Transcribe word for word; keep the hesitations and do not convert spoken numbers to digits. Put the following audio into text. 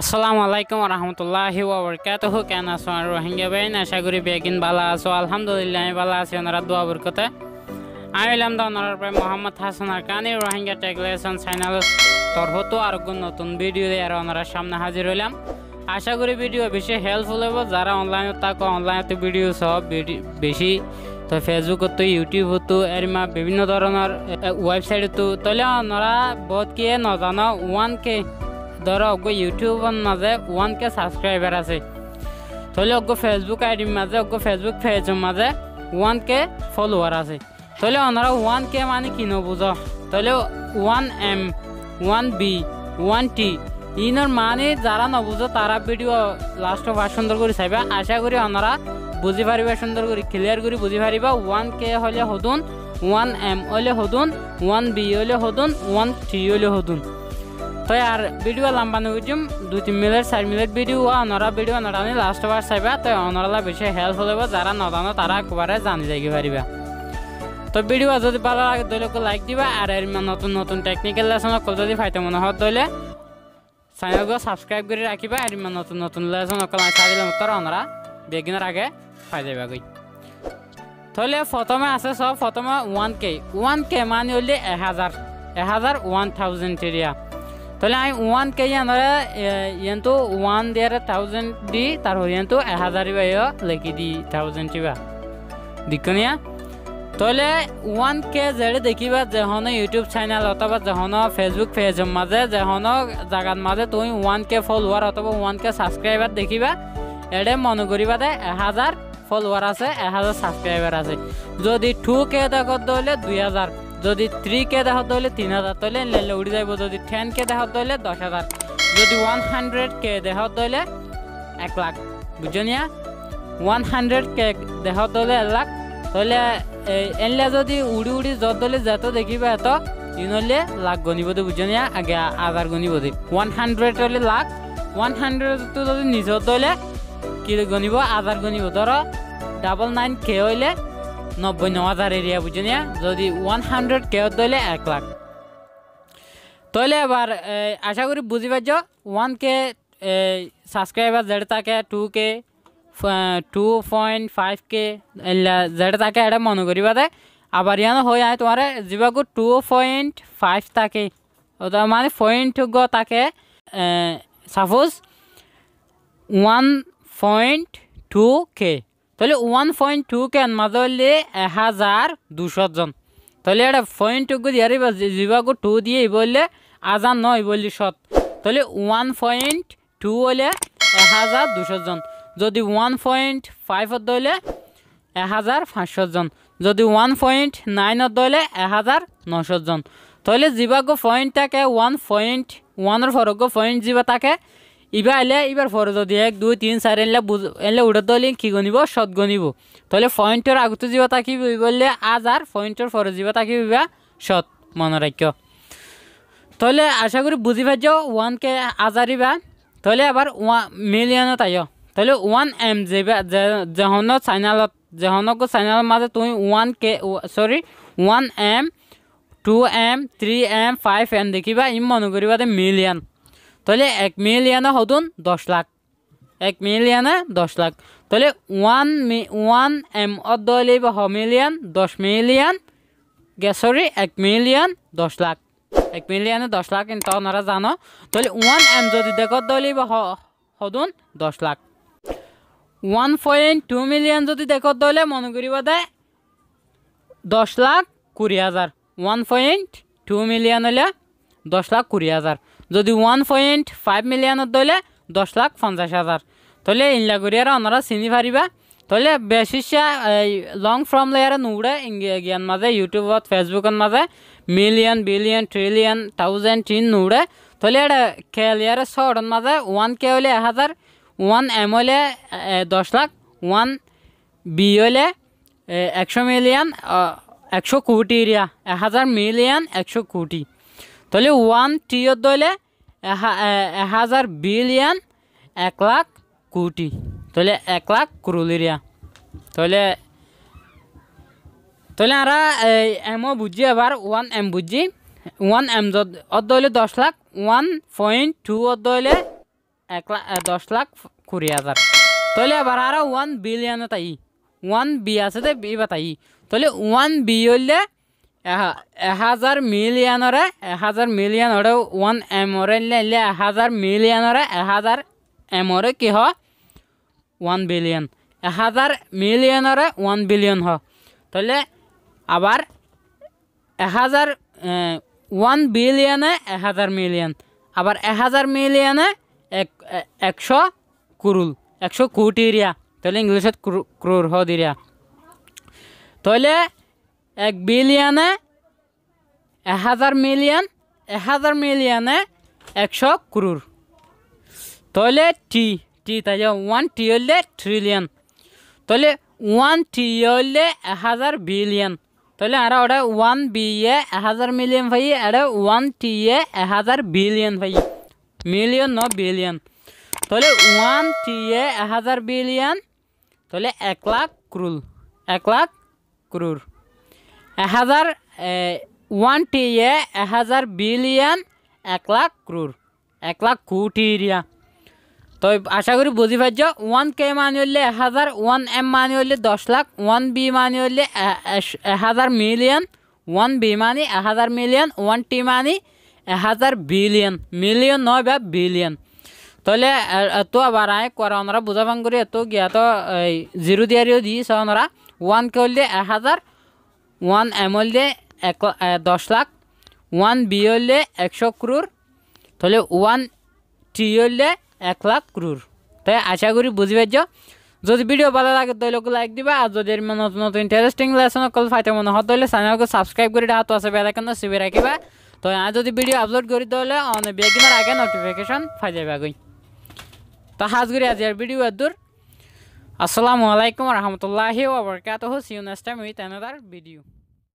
Assalamualaikum warahmatullahi wabarakatuh। क्या नाम है रोहिंग्या बहन, आशा करी बेगिन भला आसो। अल्हम्दुलिल्लाह भला आसी। ओनारा दुआ बरकते आमी लाम दा ओनारा पे मोहम्मद हासान आराकानी रोहिंग्या टेगलेसन चैनल तरफतो आर गुन नतुन भिडियो दे आर ओनारा सामने हाजिर হইলাম। आशा करी भिडियो বেশি হেল্পফুল হবে যারা অনলাইনে থাকো। অনলাইনে ভিডিও সব বেশি তো ফেসবুক তো ইউটিউব তো এরমা বিভিন্ন ধরনের ওয়েবসাইট তো তলে ওনারা বহুত কি না জানো এক কে दर अगो यूट्यूब मजे वन के सबसक्राइबर आसे तले अगो फेसबुक आईडी मजे अगो फेसबुक पेज मजे वन के फॉलोअर आसे तले ओनारा वन के माने कि न बुझो तले one M one B one T इनर माने যারা না বুঝো তারা ভিডিও লাস্ট অফ সুন্দর করে চাইবা। আশা করি ওনারা বুঝি পারিবা, সুন্দর করে ক্লিয়ার করে বুঝি পারিবা। वन के হলে হদুন, वन एम হলে হদুন, वन बी হলে হদুন, वन टी হলে হদুন। तो यार वीडियो लम्बा नुम दो तीन मिनट चार मिनट वीडियो अनरा वीडियो अनरानी लास्ट बार चाहबा तो अनरला बेस हेल्प हो जरा नजानो तारा एकबारे जानी जागे पारिबा। तो वीडियो जो भालो लागे दइले लाइक दिबा और नतुन नतुन टेक्निकल लेसन अकल जो फायते मन हो दइले चैनल को सबसक्राइब कर रखिबा और नतुन नतुन लेसन अकल आइले उत्तर अनरा बेगिनर आगे पाइ जाबा। गई तइले प्रथमे आसे सब प्रथमे वन के वन के माने हइले एक हज़ार एक हज़ार वन थाउजेंड एरिया तले आई वन के यंतु वन देर थाउजेंड दी तार यंतु एक हज़ार लेखी दी थाउजेंड टीबा दिक्कनिया। तले वन के जेड़े देखिबा जेहन यूट्यूब चैनल अथवा जेहन फेसबुक पेज मजे जेहन जगान मजे तुम वन के फॉलोअर अथवा वन के सबसक्राइबर देखिबा एडे मन करिबा दे एक हज़ार फॉलोअर आसे एक हज़ार सबसक्राइबर आसे। जदि टू के देखो दले दुई हज़ार, जदि थ्री के देखो दले तीन हज़ार तले लेले उड़ी जाइबो। जदि टेन के देखो दले दस हज़ार, जदि वन हंड्रेड के देखो दले एक लाख बुझनिया। वन हंड्रेड के देखो दले एक लाख तले एनले जदि उड़ी उड़ी जत दले जत देखिबा तो इनले लाख गनिबो तो बुझनिया आगे हज़ार गनिबो। वन हंड्रेड तले लाख, वन हंड्रेड तो जदि निज दले कि गनिबो हज़ार गनिबो। धर डबल नाइन के होइले नब्बे नौ हज़ार एरिया बुझनिया। जदि वन हंड्रेड के दले एक लाख तले एबार आशा करी बुझी पाइज। वन के सबसक्राइबर जेड तक two K two point five K जेड तक एडे मन करिबा दे आबार यान हो आए तुम्हारे जीवाको टू पॉइंट फाइव तक माने पॉइंट गो तक सपोज वन पॉइंट टू के तले वन पॉइंट टू के मजल एक हज़ार दूस जन तले एट पॉइंट टू को दिया जीवा को टू दिए बोले आजान न बोल शत तले वन पॉइंट टू हल एक हज़ार दूस जन। जदि वन पॉइंट फाइव दले एक हज़ार पाँच जन, जदि वन पॉइंट नाइन दले एक हज़ार नश जन तले जीवा को पॉइंट तक वन पॉइंट वन फरक को पॉइंट जीवा तक इबा आइले इबार फर जदि एक दुई तीन चार एनले बुझ एनले उड़ा दल कि गनिब शत गनिब तले पॉइंटर आगते जीवा तक बोले हज़ार पॉइंटर फर जीवा तक शत मन रख्य। तले आशा करी बुझी पाइज वन के हज़ार इबा। तले आबार मिलियन आयो तले वन एम जेबा जेहन चैनल जेहन को चैनल माजे तुम one K sorry one M two M three M five M देखिबा इ मन करिबा दे मिलियन तले एक मिलियन हदुन दस लाख, एक मिलियन दस लाख तले वन वन एम दले ह मिलियन दस मिलियन गे सॉरी एक मिलियन दस लाख, एक मिलियन दस लाख इनता जानो तले वन एम जदि देख दले हदुन दस lakh. One point two million जदि देख दले मन करिबा दे दस लाख कुड़ी हज़ार। वन पॉइंट टू मिलियन हले दस लाख कुड़ी हज़ार। जदि वन पॉइंट फाइव मिलियन दले दस लाख पंचाश हज़ार तले इनला गुरियार अनारा चिनी पारिबा। तले बेशिशा लंग फॉर्म लेयार नूड़े ज्ञान मजे यूट्यूब फेसबुक मजे मिलियन बिलियन ट्रिलियन थाउजेंड तीन नूड़े तले के लेयार सड़न मजे वन के हले एक हज़ार, वन एम हले दस लाख, वन बी हले एक सौ मिलियन एक सौ कोटी एरिया एक हज़ार मिलियन एक सौ कोटी तले वन टी दले एक हज़ार बिलियन एक लाख कोटी तले एक लाख करोड़ एरिया तले तले आरा एमओ बुझी एबार वन एम बुझी। वन एम जद दले दस लाख, वन पॉइंट टू दले এক লাখ দশ লাখ কুড়ি হাজার তাহলে আবার আরো ওয়ান বিলিয়ন তাই ওয়ান বি আছে তো বি বাতাই তাহলে ওয়ান বি হইলে এক হাজার মিলিয়নরে এক হাজার মিলিয়ন ওরে ওয়ান এম ওরে হইলে এক হাজার মিলিয়নরে এক হাজার এম ওরে কি হয় ওয়ান বিলিয়ন এক হাজার মিলিয়নরে ওয়ান বিলিয়ন হয় তাহলে আবার এক হাজার ওয়ান বিলিয়নে এক হাজার মিলিয়ন আবার এক হাজার মিলিয়নে এক একশো কুরুল একশো কোটি রিয়া তাহলে ইংলিশে ক্রোর হদি রিয়া তাহলে এক বিলিয়নে এক হাজার মিলিয়ন এক হাজার মিলিয়নে একশো ক্রোর তাহলে টি টি তাই ওয়ান টি হইলে ট্রিলিয়ন তাহলে ওয়ান টি হইলে এক হাজার বিলিয়ন তাহলে আর ওটা ওয়ান বি এ এক হাজার মিলিয়ন ভাই আর ওয়ান টি এ এক হাজার বিলিয়ন ভাই মিলিয়ন ন বিলিয়ন তাহলে ওয়ান টি এ এক হাজার বিলিয়ন তাহলে এক লাখ ক্রুল এক লাখ ক্রুর এক হাজার ওয়ান টি এ এক হাজার বিলিয়ন এক লাখ ক্রুর এক লাখ কোটি রিয়া তো আশা করি বুঝি পাচ্ছ ওয়ান কে মানে হইলে এক হাজার ওয়ান এম মানে হইলে দশ লাখ ওয়ান বি মানে হইলে এক হাজার মিলিয়ন ওয়ান বি মানে এক হাজার মিলিয়ন ওয়ান টি মানে এক হাজার বিলিয়ন মিলিয়ন নয় বা বিলিয়ন তাহলে এত আবার আয় করা ওনারা বুঝাবান করি এত জ্ঞাত জিরো দিয়ারিও দিয়েছে ওনারা ওয়ান কে হইলে এক হাজার ওয়ান এম হইলে এক দশ লাখ ওয়ান বি হইলে একশো ক্রোর তাহলে ওয়ান টি হইলে এক লাখ ক্রোর তাই আশা করি বুঝি পাচ্ছ যদি ভিডিও ভালো লাগে তাহলে লাইক দিবা আর যদি এর নতুন নতুন ইন্টারেস্টিং লেসন অকল পাইতে মনে হয় তাহলে চ্যানেলকে সাবস্ক্রাইব করে হাত আছে বেল আইকন চিপে রাখিবা তো আর যদি ভিডিও আপলোড করি তাহলে অনেক বেগিনার আগে নোটিফিকেশন পাই যাবে গই তো হাজ করি আজ এর ভিডিও আদুর আসসালামু আলাইকুম ওয়া রাহমাতুল্লাহি ওয়া বারাকাতুহু see you next time with another video.